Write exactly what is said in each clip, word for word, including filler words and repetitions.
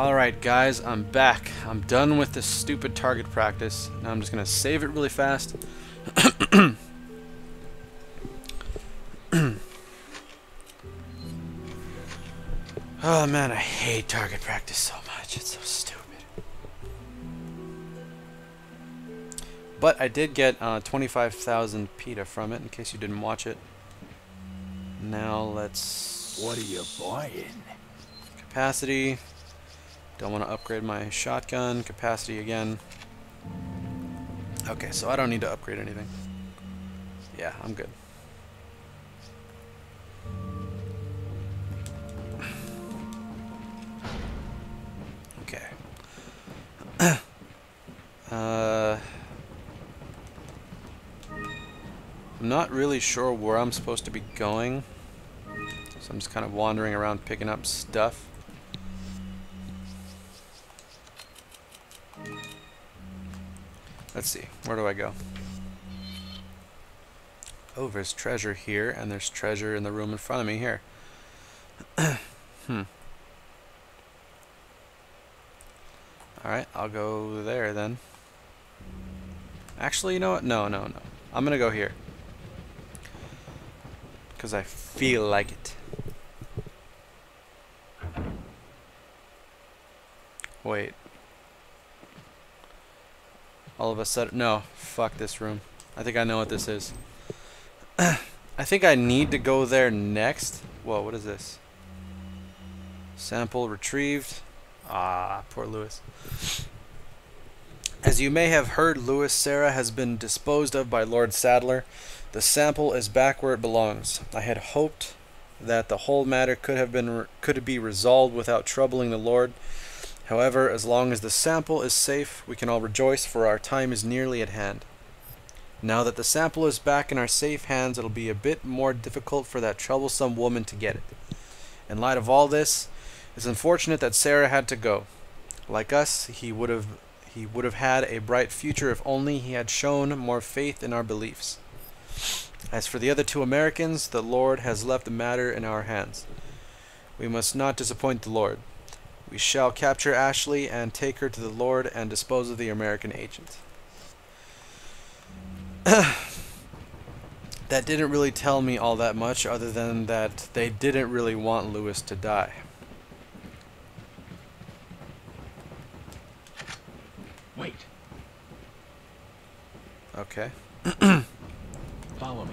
Alright guys, I'm back. I'm done with this stupid target practice. Now I'm just going to save it really fast. Oh man, I hate target practice so much. It's so stupid. But I did get uh, twenty-five thousand PETA from it, in case you didn't watch it. Now let's... What are you buying? Capacity. Don't want to upgrade my shotgun. Capacity again. Okay, so I don't need to upgrade anything. Yeah, I'm good. Okay. uh... I'm not really sure where I'm supposed to be going, so I'm just kind of wandering around picking up stuff. Let's see, where do I go? Oh, there's treasure here, and there's treasure in the room in front of me here. Hmm. Alright, I'll go there then. Actually, you know what? No, no, no. I'm gonna go here. Because I feel like it. Wait. All of a sudden... No. Fuck this room. I think I know what this is. I think I need to go there next. Whoa, what is this? Sample retrieved. Ah, poor Lewis. As you may have heard, Lewis Sarah has been disposed of by Lord Saddler. The sample is back where it belongs. I had hoped that the whole matter could have been could be resolved without troubling the Lord. However, as long as the sample is safe, we can all rejoice, for our time is nearly at hand. Now that the sample is back in our safe hands, it'll be a bit more difficult for that troublesome woman to get it. In light of all this, it's unfortunate that Sarah had to go. Like us, he would have he would have had a bright future if only he had shown more faith in our beliefs. As for the other two Americans, the Lord has left the matter in our hands. We must not disappoint the Lord. We shall capture Ashley and take her to the Lord and dispose of the American agent. That didn't really tell me all that much, other than that they didn't really want Lewis to die. Wait. Okay. Follow me.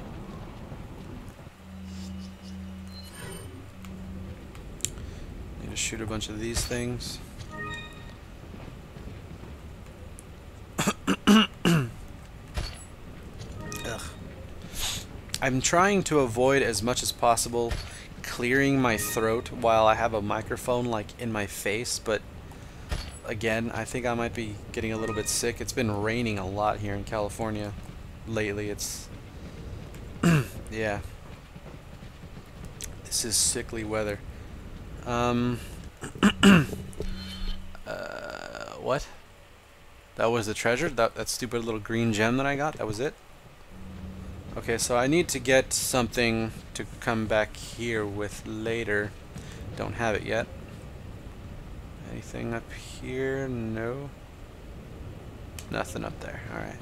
Need to shoot a bunch of these things. Ugh. I'm trying to avoid as much as possible clearing my throat while I have a microphone like in my face, but again, I think I might be getting a little bit sick. It's been raining a lot here in California lately. It's yeah, this is sickly weather. Um, uh, what? That was the treasure? That, that stupid little green gem that I got? That was it? Okay, so I need to get something to come back here with later. Don't have it yet. Anything up here? No. Nothing up there. Alright.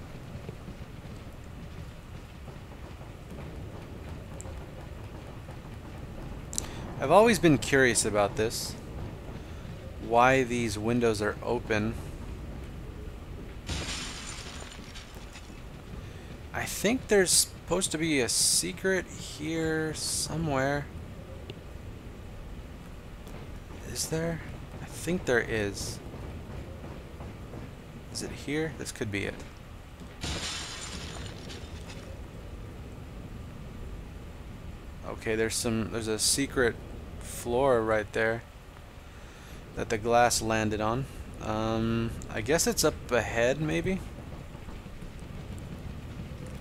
I've always been curious about this. Why these windows are open. I think there's supposed to be a secret here somewhere. Is there? I think there is. Is it here? This could be it. Okay, there's some there's a secret floor right there that the glass landed on. Um, I guess it's up ahead, maybe?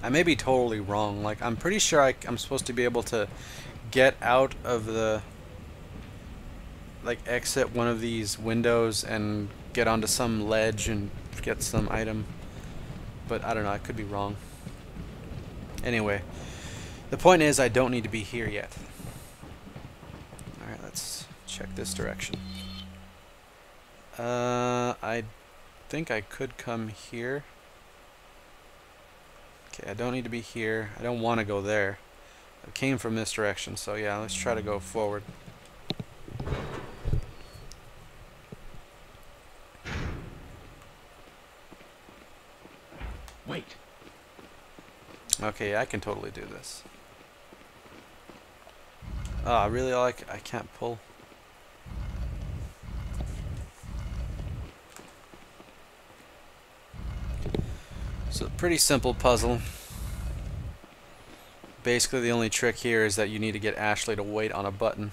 I may be totally wrong. Like, I'm pretty sure I, I'm supposed to be able to get out of the... Like, exit one of these windows and get onto some ledge and get some item. But I don't know, I could be wrong. Anyway. The point is, I don't need to be here yet. Alright, let's check this direction. Uh, I think I could come here. Okay, I don't need to be here. I don't want to go there. I came from this direction, so yeah, let's try to go forward. Wait. Okay, I can totally do this. Ah, oh, really? All I, c I can't pull. So, pretty simple puzzle. Basically, the only trick here is that you need to get Ashley to wait on a button.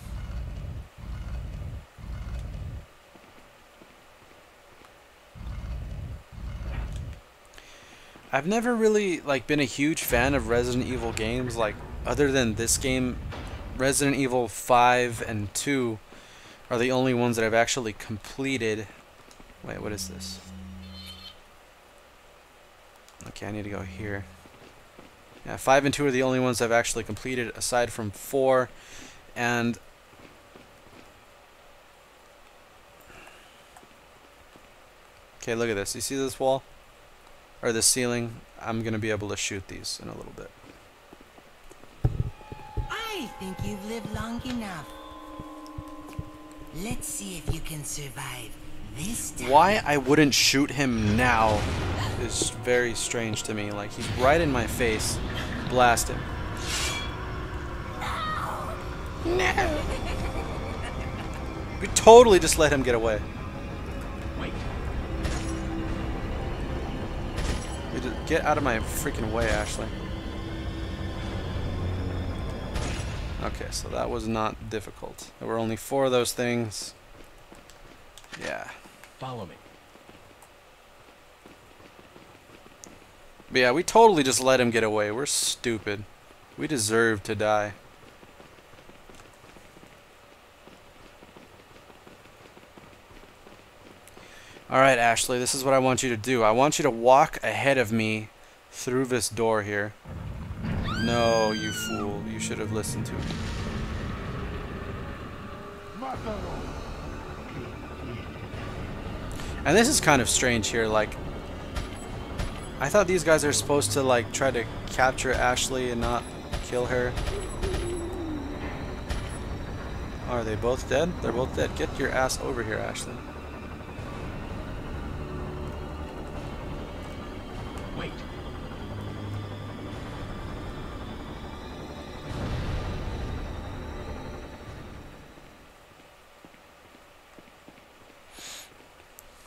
I've never really like been a huge fan of Resident Evil games, like other than this game. Resident Evil five and two are the only ones that I've actually completed. Wait, what is this? Okay, I need to go here. Yeah, five and two are the only ones I've actually completed, aside from four. And okay, look at this. You see this wall? Or this ceiling? I'm going to be able to shoot these in a little bit. I think you've lived long enough. Let's see if you can survive this time. Why I wouldn't shoot him now is very strange to me. Like, he's right in my face. Blast him. No. No. We totally just let him get away. Wait. Get out of my freaking way, Ashley. Okay, so that was not difficult. There were only four of those things. Yeah. Follow me. But yeah, we totally just let him get away. We're stupid. We deserve to die. Alright, Ashley, this is what I want you to do. I want you to walk ahead of me through this door here. No, you fool. You should have listened to me. And this is kind of strange here. Like, I thought these guys are supposed to, like, try to capture Ashley and not kill her. Are they both dead? They're both dead. Get your ass over here, Ashley. Wait.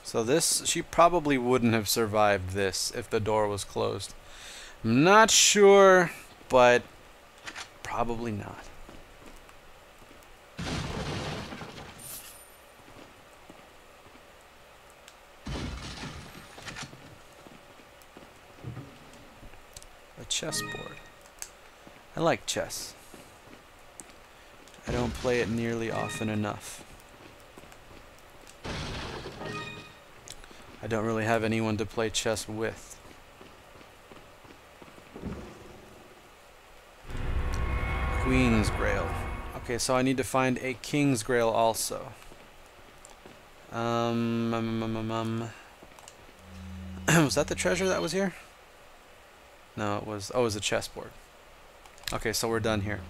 So this, she probably wouldn't have survived this if the door was closed. I'm not sure, but probably not. A chessboard. I like chess. I don't play it nearly often enough. I don't really have anyone to play chess with. Queen's Grail. Okay, so I need to find a King's Grail also. Um, um, um, um, um. Was that the treasure that was here? No, it was... Oh, it was a chessboard. Okay, so we're done here.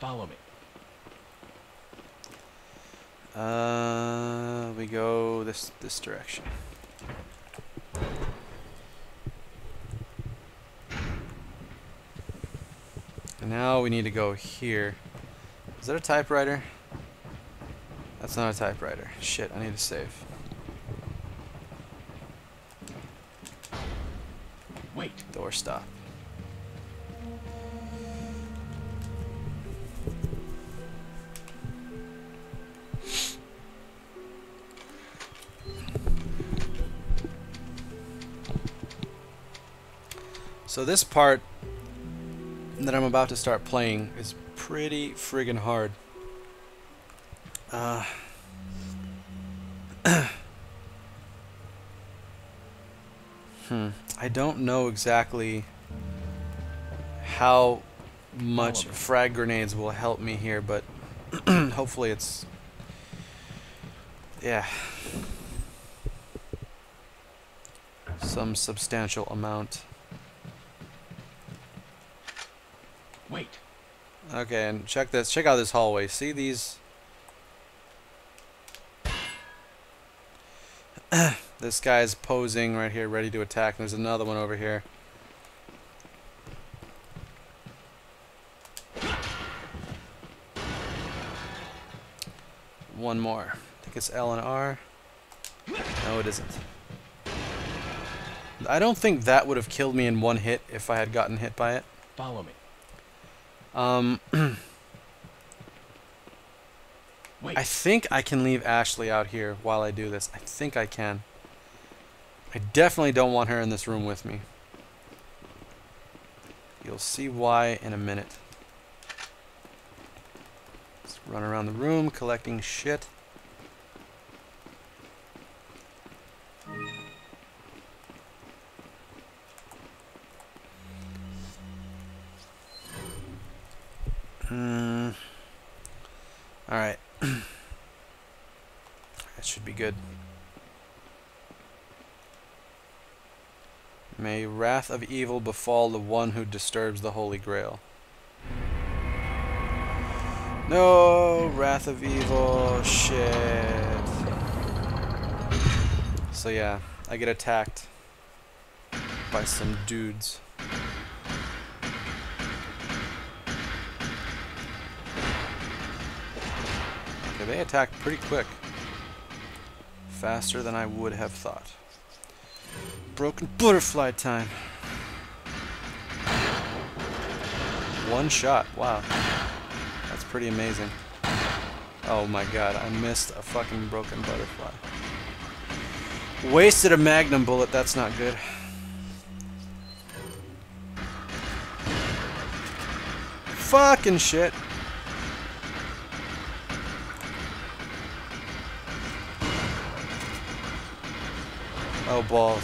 Follow me. Uh, we go this this direction. And now we need to go here. Is that a typewriter? That's not a typewriter. Shit, I need to save. Wait. Door stop. So this part that I'm about to start playing is pretty friggin' hard. Uh, hmm. I don't know exactly how much frag grenades will help me here, but hopefully it's... yeah, some substantial amount. Wait. Okay, and check this. Check out this hallway. See these? This guy's posing right here, ready to attack. And there's another one over here. One more. I think it's L and R. No, it isn't. I don't think that would have killed me in one hit if I had gotten hit by it. Follow me. Um, Wait. I think I can leave Ashley out here while I do this. I think I can. I definitely don't want her in this room with me. You'll see why in a minute. Let's run around the room collecting shit. Mm. Alright. That should be good. May wrath of evil befall the one who disturbs the Holy Grail. No! Wrath of evil! Shit! So yeah, I get attacked by some dudes. They attack pretty quick. Faster than I would have thought. Broken butterfly time. One shot. Wow. That's pretty amazing. Oh my god, I missed a fucking broken butterfly. Wasted a magnum bullet. That's not good. Fucking shit. Oh, balls.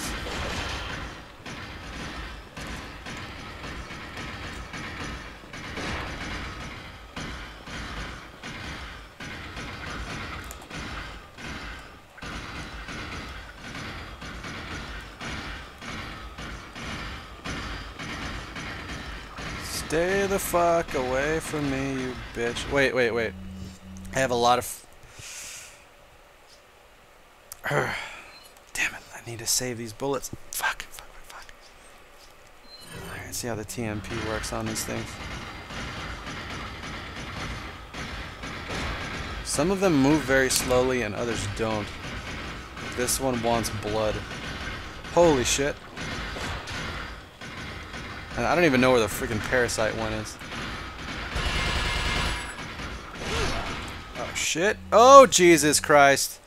Stay the fuck away from me, you bitch. Wait, wait, wait. I have a lot of... need to save these bullets. Fuck, fuck, fuck, fuck. Alright, let's see how the T M P works on these things. Some of them move very slowly and others don't. This one wants blood. Holy shit. And I don't even know where the freaking parasite one is. Oh shit. Oh Jesus Christ.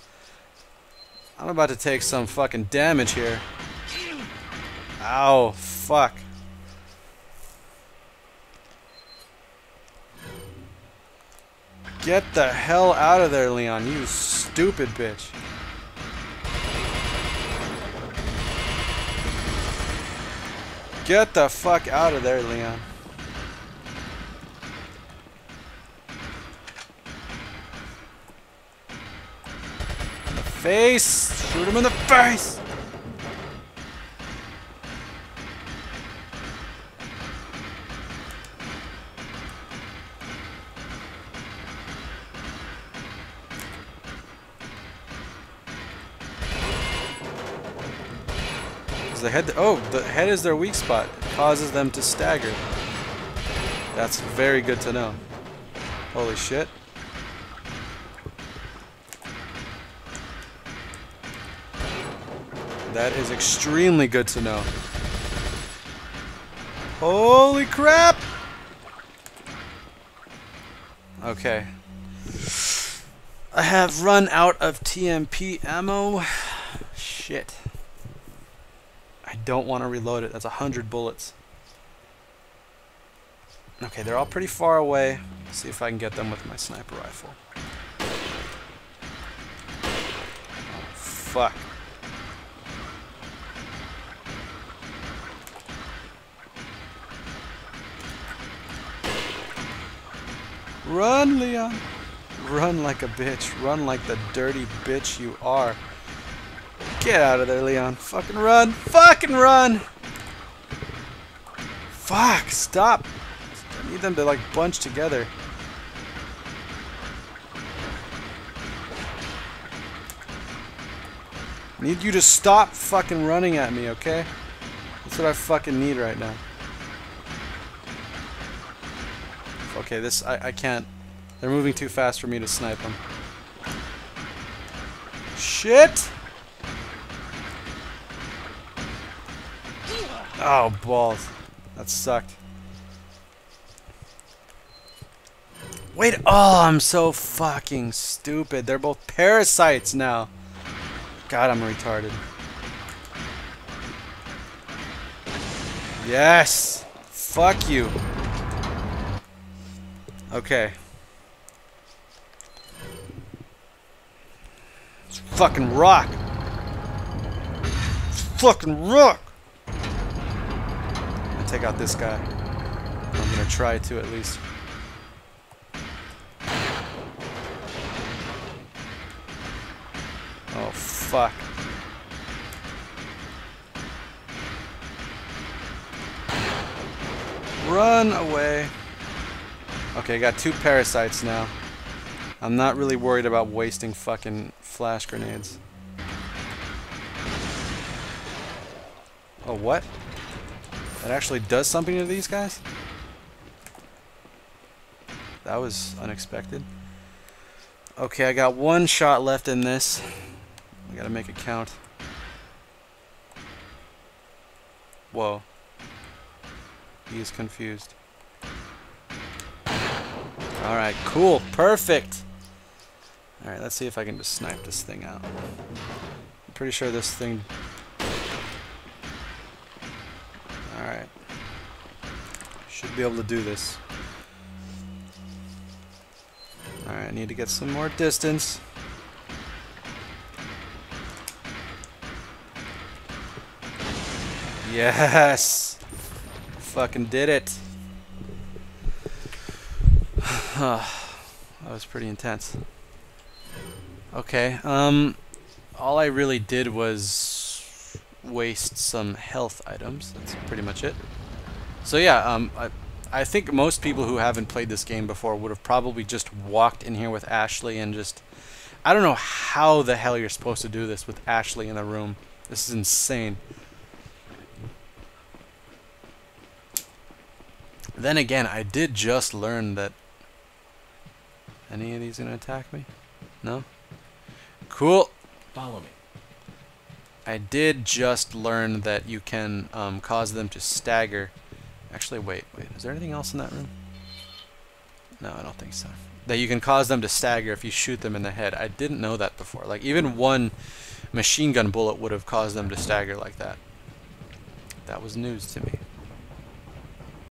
I'm about to take some fucking damage here. Ow, fuck. Get the hell out of there, Leon, you stupid bitch. Get the fuck out of there, Leon. Face! Shoot him in the face! Is the head th- oh, the head is their weak spot. It causes them to stagger. That's very good to know. Holy shit. That is extremely good to know. Holy crap! Okay. I have run out of T M P ammo. Shit. I don't want to reload it. That's a hundred bullets. Okay, they're all pretty far away. Let's see if I can get them with my sniper rifle. Oh, fuck. Run, Leon! Run like a bitch. Run like the dirty bitch you are. Get out of there, Leon. Fucking run. Fucking run! Fuck, stop. I need them to, like, bunch together. I need you to stop fucking running at me, okay? That's what I fucking need right now. Okay, this... I, I can't... They're moving too fast for me to snipe them. Shit! Oh, balls. That sucked. Wait, oh, I'm so fucking stupid. They're both parasites now. God, I'm retarded. Yes! Fuck you. Okay. It's fucking rock. It's fucking rock. Take out this guy. I'm gonna try to, at least. Oh, fuck. Run away. Okay, I got two parasites now. I'm not really worried about wasting fucking flash grenades. Oh, what? That actually does something to these guys? That was unexpected. Okay, I got one shot left in this. I gotta make it count. Whoa. He is confused. Alright, cool. Perfect! Alright, let's see if I can just snipe this thing out. I'm pretty sure this thing... Alright. Should be able to do this. Alright, I need to get some more distance. Yes! Fucking did it. That was pretty intense. Okay, um, all I really did was waste some health items. That's pretty much it. So yeah, um, I, I think most people who haven't played this game before would have probably just walked in here with Ashley and just... I don't know how the hell you're supposed to do this with Ashley in the room. This is insane. Then again, I did just learn that... Any of these gonna attack me? No? Cool. Follow me. I did just learn that you can um, cause them to stagger. Actually, wait, wait. Is there anything else in that room? No, I don't think so. That you can cause them to stagger if you shoot them in the head. I didn't know that before. Like, even one machine gun bullet would have caused them to stagger like that. That was news to me.